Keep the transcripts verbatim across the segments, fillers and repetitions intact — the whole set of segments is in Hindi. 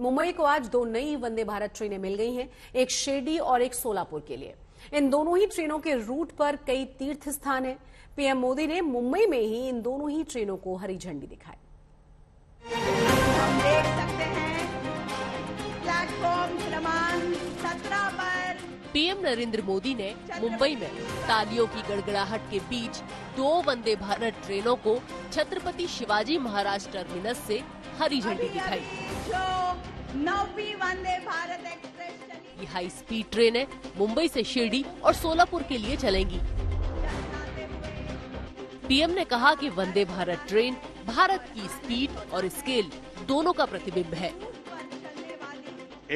मुंबई को आज दो नई वंदे भारत ट्रेनें मिल गई हैं, एक शिरडी और एक सोलापुर के लिए। इन दोनों ही ट्रेनों के रूट पर कई तीर्थ स्थान हैं। पीएम मोदी ने मुंबई में ही इन दोनों ही ट्रेनों को हरी झंडी दिखाई। हम देख सकते हैं प्लेटफॉर्म क्रमांक सत्रह पर पीएम नरेंद्र मोदी ने मुंबई में तालियों की गड़गड़ाहट के बीच दो वंदे भारत ट्रेनों को छत्रपति शिवाजी महाराज टर्मिनस से हरी झंडी दिखाई। नौवीं वंदे भारत एक्सप्रेस ये हाई स्पीड ट्रेनें मुंबई से शिरडी और सोलापुर के लिए चलेंगी। पीएम ने कहा कि वंदे भारत ट्रेन भारत की स्पीड और स्केल दोनों का प्रतिबिंब है।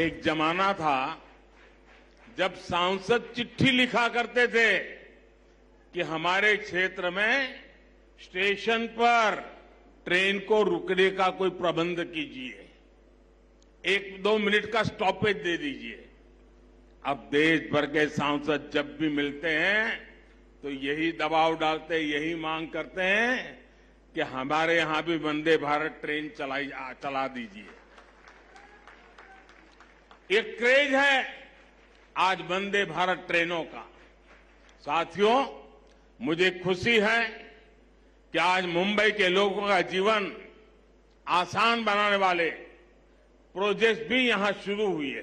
एक जमाना था जब सांसद चिट्ठी लिखा करते थे कि हमारे क्षेत्र में स्टेशन पर ट्रेन को रुकने का कोई प्रबंध कीजिए, एक दो मिनट का स्टॉपेज दे दीजिए। अब देश भर के सांसद जब भी मिलते हैं तो यही दबाव डालते, यही मांग करते हैं कि हमारे यहां भी वंदे भारत ट्रेन चलाई चला दीजिए। एक क्रेज है आज वंदे भारत ट्रेनों का। साथियों, मुझे खुशी है कि आज मुंबई के लोगों का जीवन आसान बनाने वाले प्रोजेक्ट भी यहाँ शुरू हुए।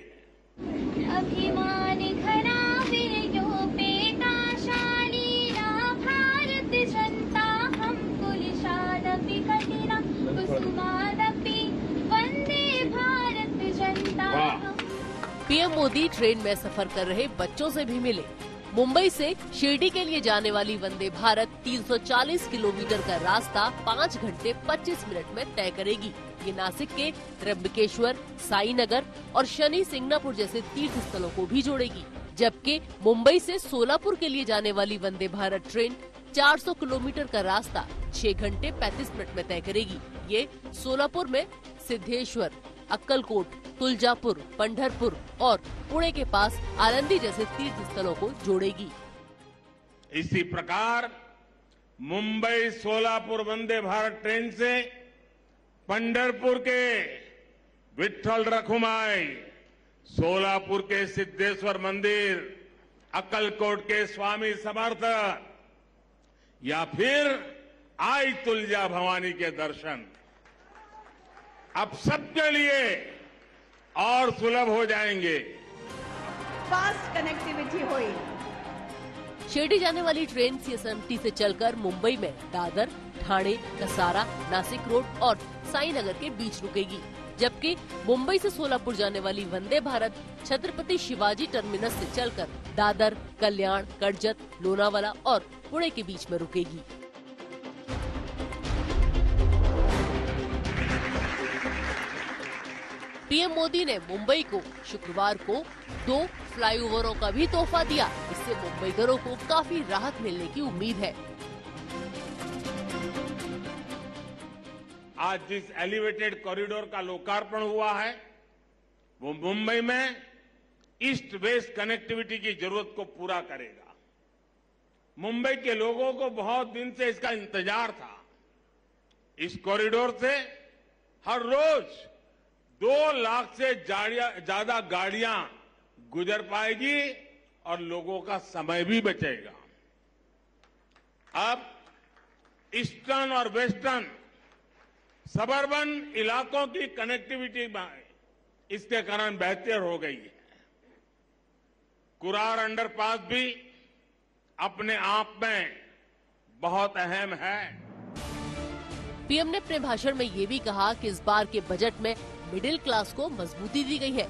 पीएम मोदी ट्रेन में सफर कर रहे बच्चों से भी मिले। मुंबई से शिरडी के लिए जाने वाली वंदे भारत तीन सौ चालीस किलोमीटर का रास्ता पाँच घंटे पच्चीस मिनट में तय करेगी। ये नासिक के त्रिम्बकेश्वर, साई नगर और शनि सिंगनापुर जैसे तीर्थ स्थलों को भी जोड़ेगी, जबकि मुंबई से सोलापुर के लिए जाने वाली वंदे भारत ट्रेन चार सौ किलोमीटर का रास्ता छह घंटे पैंतीस मिनट में तय करेगी। ये सोलापुर में सिद्धेश्वर, अक्कलकोट, तुलजापुर, पंढरपुर और पुणे के पास आलंदी जैसे तीर्थ स्थलों को जोड़ेगी। इसी प्रकार मुंबई सोलापुर वंदे भारत ट्रेन से पंढरपुर के विट्ठल रखुमाई, सोलापुर के सिद्धेश्वर मंदिर, अक्कलकोट के स्वामी समर्थ या फिर आई तुलजा भवानी के दर्शन अब सबके लिए और सुलभ हो जाएंगे। फास्ट कनेक्टिविटी हुई। शिरडी जाने वाली ट्रेन सीएसएमटी से चलकर मुंबई में दादर, ठाणे, कसारा, नासिक रोड और साई नगर के बीच रुकेगी, जबकि मुंबई से सोलापुर जाने वाली वंदे भारत छत्रपति शिवाजी टर्मिनस से चलकर दादर, कल्याण, करजत, लोनावाला और पुणे के बीच में रुकेगी। पीएम मोदी ने मुंबई को शुक्रवार को दो फ्लाईओवरों का भी तोहफा दिया। इससे मुंबईकरों को काफी राहत मिलने की उम्मीद है। आज जिस एलिवेटेड कॉरिडोर का लोकार्पण हुआ है वो मुंबई में ईस्ट वेस्ट कनेक्टिविटी की जरूरत को पूरा करेगा। मुंबई के लोगों को बहुत दिन से इसका इंतजार था। इस कॉरिडोर से हर रोज दो लाख से ज्यादा गाड़ियां गुजर पाएगी और लोगों का समय भी बचेगा। अब ईस्टर्न और वेस्टर्न सबर्बन इलाकों की कनेक्टिविटी इसके कारण बेहतर हो गई है। कुरार अंडरपास भी अपने आप में बहुत अहम है। पीएम ने अपने भाषण में ये भी कहा कि इस बार के बजट में मिडिल क्लास को मजबूती दी गई है।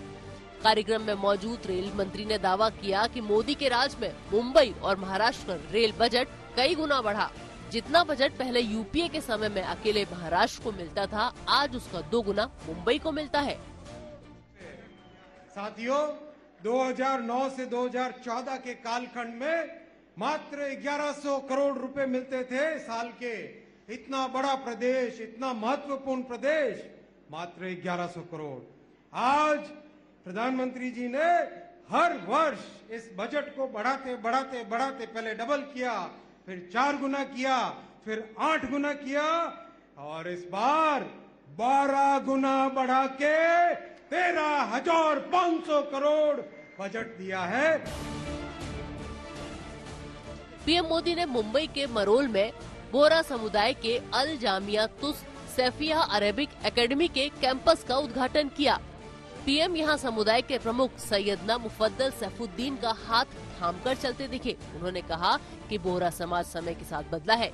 कार्यक्रम में मौजूद रेल मंत्री ने दावा किया कि मोदी के राज में मुंबई और महाराष्ट्र पर रेल बजट कई गुना बढ़ा। जितना बजट पहले यूपीए के समय में अकेले महाराष्ट्र को मिलता था, आज उसका दो गुना मुंबई को मिलता है। साथियों, दो हज़ार नौ से दो हज़ार चौदह के कालखंड में मात्र ग्यारह सौ करोड़ रुपए मिलते थे साल के। इतना बड़ा प्रदेश, इतना महत्वपूर्ण प्रदेश, मात्र ग्यारह सौ करोड़। आज प्रधानमंत्री जी ने हर वर्ष इस बजट को बढ़ाते बढ़ाते बढ़ाते पहले डबल किया, फिर चार गुना किया, फिर आठ गुना किया और इस बार बारह गुना बढ़ा के हजार पाँच सौ करोड़ बजट दिया है। पीएम मोदी ने मुंबई के मरोल में बोहरा समुदाय के अल जामिया तुस सैफिया अरेबिक एकेडमी के कैंपस का उद्घाटन किया। पीएम यहां समुदाय के प्रमुख सैयदना मुफद्दल सैफुद्दीन का हाथ थामकर चलते दिखे। उन्होंने कहा कि बोहरा समाज समय के साथ बदला है।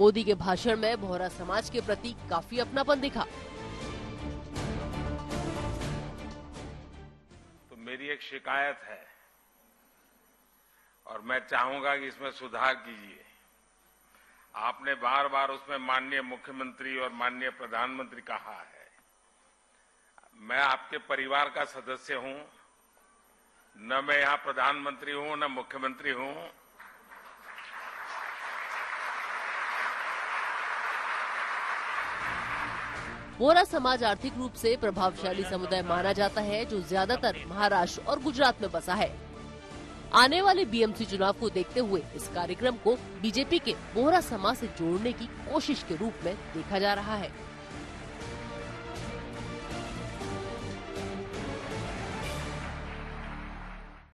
मोदी के भाषण में बोहरा समाज के प्रति काफी अपनापन दिखा। तो मेरी एक शिकायत है और मैं चाहूंगा कि इसमें सुधार कीजिए। आपने बार बार उसमें माननीय मुख्यमंत्री और माननीय प्रधानमंत्री कहा है। मैं आपके परिवार का सदस्य हूं, न मैं यहां प्रधानमंत्री हूं, न मुख्यमंत्री हूं। बोहरा समाज आर्थिक रूप से प्रभावशाली समुदाय माना जाता है, जो ज्यादातर महाराष्ट्र और गुजरात में बसा है। आने वाले बीएमसी चुनाव को देखते हुए इस कार्यक्रम को बीजेपी के बोहरा समाज से जोड़ने की कोशिश के रूप में देखा जा रहा है।